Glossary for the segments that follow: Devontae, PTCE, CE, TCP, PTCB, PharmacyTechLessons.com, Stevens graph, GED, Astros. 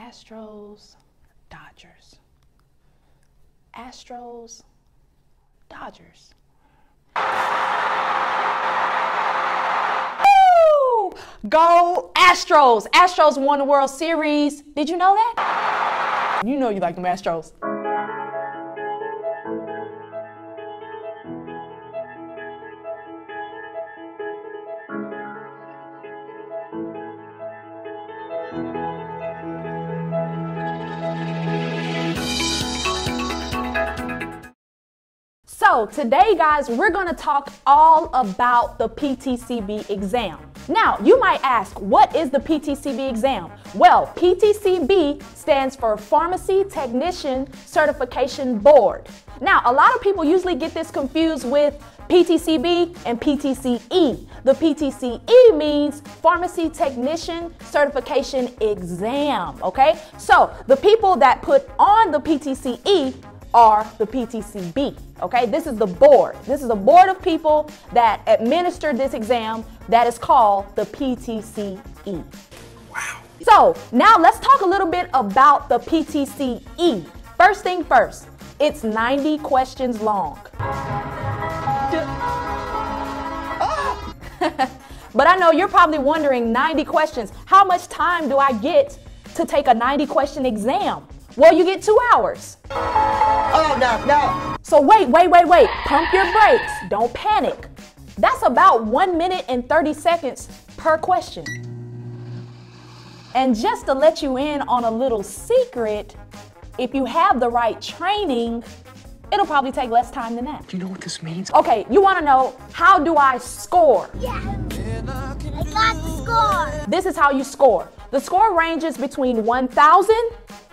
Astros, Dodgers. Astros, Dodgers. Woo! Go Astros! Astros won the World Series. Did you know that? You know you like them Astros. So today, guys, we're going to talk all about the PTCB exam. Now, you might ask, what is the PTCB exam? Well, PTCB stands for Pharmacy Technician Certification Board. Now, a lot of people usually get this confused with PTCB and PTCE. The PTCE means Pharmacy Technician Certification Exam, okay? So the people that put on the PTCE are the PTCB, okay? This is the board. This is a board of people that administer this exam that is called the PTCE. Wow. So now let's talk a little bit about the PTCE. First thing first, it's 90 questions long. But I know you're probably wondering, 90 questions, how much time do I get to take a 90 question exam? Well, you get 2 hours. Oh, no, no. So wait. Pump your brakes. Don't panic. That's about 1 minute and 30 seconds per question. And just to let you in on a little secret, if you have the right training, it'll probably take less time than that. Do you know what this means? Okay, you want to know, how do I score? Yeah. I got the score. This is how you score. The score ranges between 1,000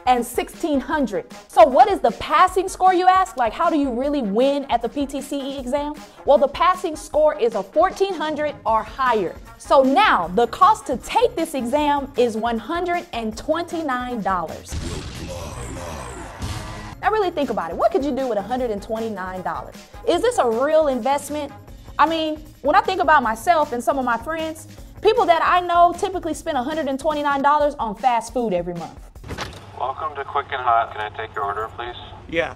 and 1,600. So what is the passing score, you ask? Like, how do you really win at the PTCE exam? Well, the passing score is a 1,400 or higher. So now the cost to take this exam is $129. Now really think about it. What could you do with $129? Is this a real investment? I mean, when I think about myself and some of my friends, people that I know typically spend $129 on fast food every month. Welcome to Quick and Hot. Can I take your order, please? Yeah,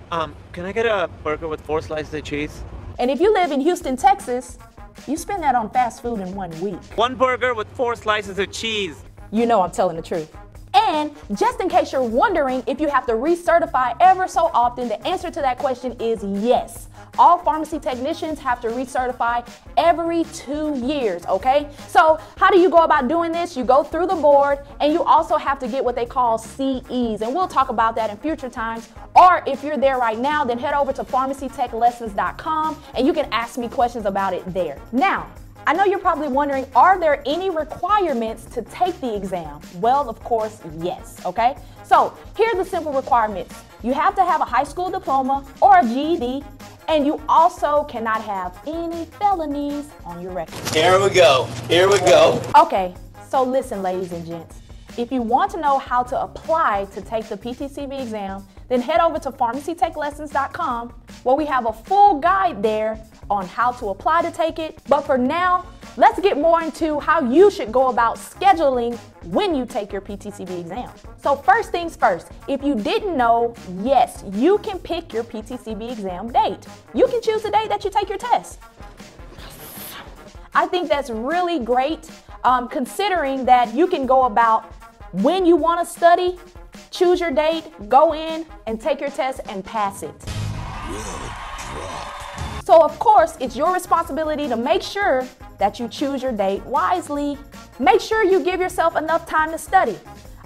can I get a burger with 4 slices of cheese? And if you live in Houston, Texas, you spend that on fast food in 1 week. 1 burger with 4 slices of cheese. You know I'm telling the truth. And just in case you're wondering if you have to recertify ever so often, the answer to that question is yes. All pharmacy technicians have to recertify every 2 years, okay? So how do you go about doing this? You go through the board, and you also have to get what they call CEs, and we'll talk about that in future times. Or if you're there right now, then head over to PharmacyTechLessons.com, and you can ask me questions about it there. Now, I know you're probably wondering, are there any requirements to take the exam? Well, of course, yes, okay? So here are the simple requirements. You have to have a high school diploma or a GED, and you also cannot have any felonies on your record. Here we go, here we go. Okay, so listen, ladies and gents. If you want to know how to apply to take the PTCB exam, then head over to PharmacyTechLessons.com, where we have a full guide there on how to apply to take it. But for now, let's get more into how you should go about scheduling when you take your PTCB exam. So first things first, if you didn't know, yes, you can pick your PTCB exam date. You can choose the date that you take your test. I think that's really great, considering that you can go about when you want to study, choose your date, go in and take your test and pass it. So of course, it's your responsibility to make sure that you choose your date wisely. Make sure you give yourself enough time to study.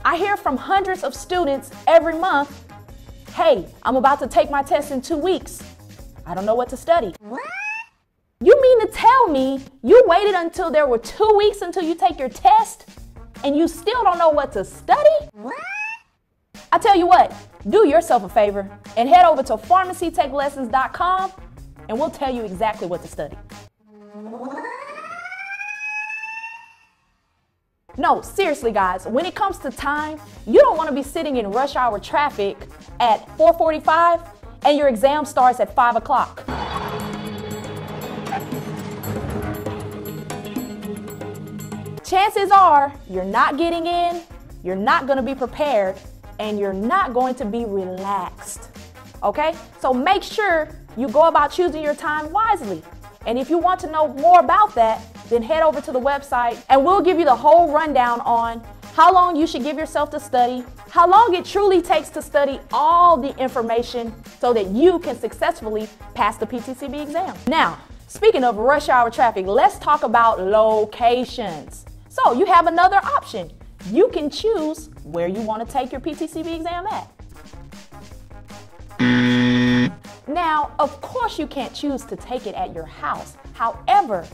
I hear from hundreds of students every month, hey, I'm about to take my test in 2 weeks. I don't know what to study. What? You mean to tell me you waited until there were 2 weeks until you take your test and you still don't know what to study? What? I tell you what, do yourself a favor and head over to PharmacyTechLessons.com, and we'll tell you exactly what to study. No, seriously, guys, when it comes to time, you don't want to be sitting in rush hour traffic at 4:45 and your exam starts at 5 o'clock. Chances are you're not getting in, You're not going to be prepared and you're not going to be relaxed. Okay? So make sure you go about choosing your time wisely. And if you want to know more about that, then head over to the website and we'll give you the whole rundown on how long you should give yourself to study, how long it truly takes to study all the information so that you can successfully pass the PTCB exam. Now, speaking of rush hour traffic, let's talk about locations. So you have another option. You can choose where you want to take your PTCB exam at. Now, of course you can't choose to take it at your house. However,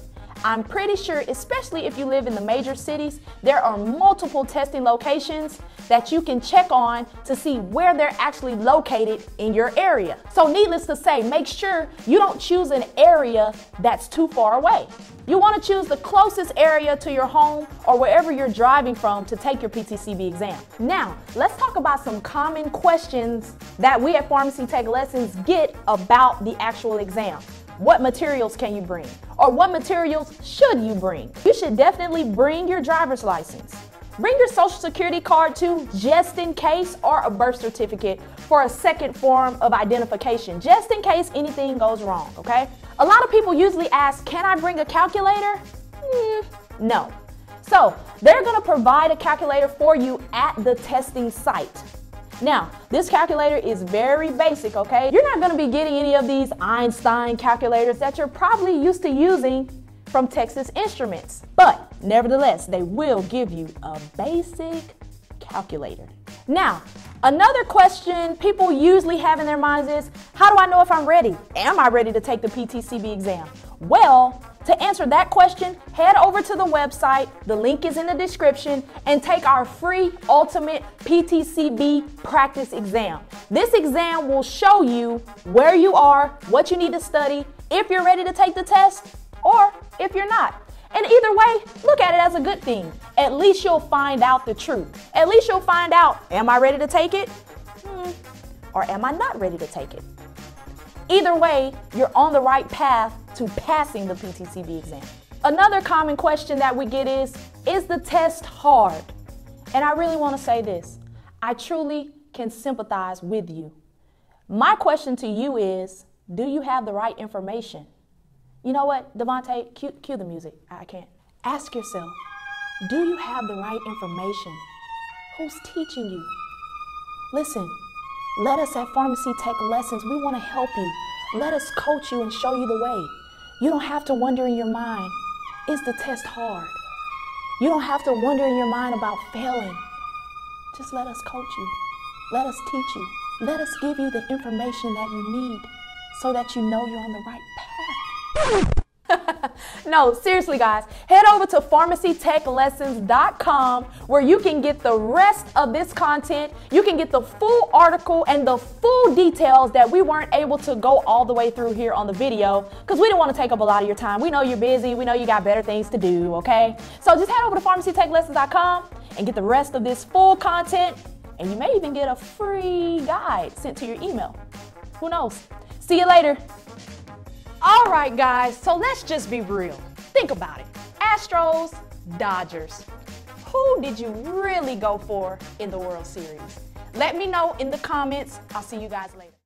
I'm pretty sure, especially if you live in the major cities, there are multiple testing locations that you can check on to see where they're actually located in your area. So needless to say, make sure you don't choose an area that's too far away. You want to choose the closest area to your home or wherever you're driving from to take your PTCB exam. Now, let's talk about some common questions that we at Pharmacy Tech Lessons get about the actual exam. What materials can you bring? Or what materials should you bring? You should definitely bring your driver's license. Bring your social security card too, just in case, or a birth certificate for a second form of identification, just in case anything goes wrong, okay? A lot of people usually ask, can I bring a calculator? No. So they're gonna provide a calculator for you at the testing site. Now, this calculator is very basic, okay? You're not gonna be getting any of these Einstein calculators that you're probably used to using from Texas Instruments, but nevertheless, they will give you a basic calculator. Now, another question people usually have in their minds is, how do I know if I'm ready? Am I ready to take the PTCB exam? Well, to answer that question, head over to the website, the link is in the description, and take our free ultimate PTCB practice exam. This exam will show you where you are, what you need to study, if you're ready to take the test, or if you're not. And either way, look at it as a good thing. At least you'll find out the truth. At least you'll find out, am I ready to take it? Or am I not ready to take it? Either way, you're on the right path to passing the PTCB exam. Another common question that we get is the test hard? And I really want to say this, I truly can sympathize with you. My question to you is, do you have the right information? You know what, Devontae, cue the music, I can't. Ask yourself, do you have the right information? Who's teaching you? Listen. Let us at Pharmacy Tech Lessons, we want to help you. Let us coach you and show you the way. You don't have to wonder in your mind, is the test hard? You don't have to wonder in your mind about failing. Just let us coach you. Let us teach you. Let us give you the information that you need so that you know you're on the right path. No, seriously guys, head over to PharmacyTechLessons.com where you can get the rest of this content. You can get the full article and the full details that we weren't able to go all the way through here on the video because we didn't want to take up a lot of your time. We know you're busy. We know you got better things to do, okay? So just head over to PharmacyTechLessons.com and get the rest of this full content, and you may even get a free guide sent to your email. Who knows? See you later. All right, guys, so let's just be real. Think about it. Astros, Dodgers. Who did you really go for in the World Series? Let me know in the comments. I'll see you guys later.